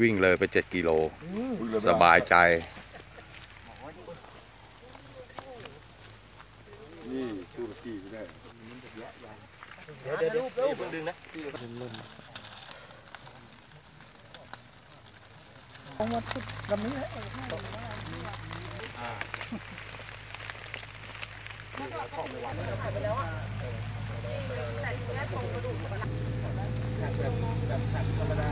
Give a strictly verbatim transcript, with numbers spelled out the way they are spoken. วิ่งเลยไปเจ็ดกิโลสบายใจนี่ชูตีก็ได้เดี๋ยวเดี๋ยวดึงนะลงมาทุกลำนี้แล้ว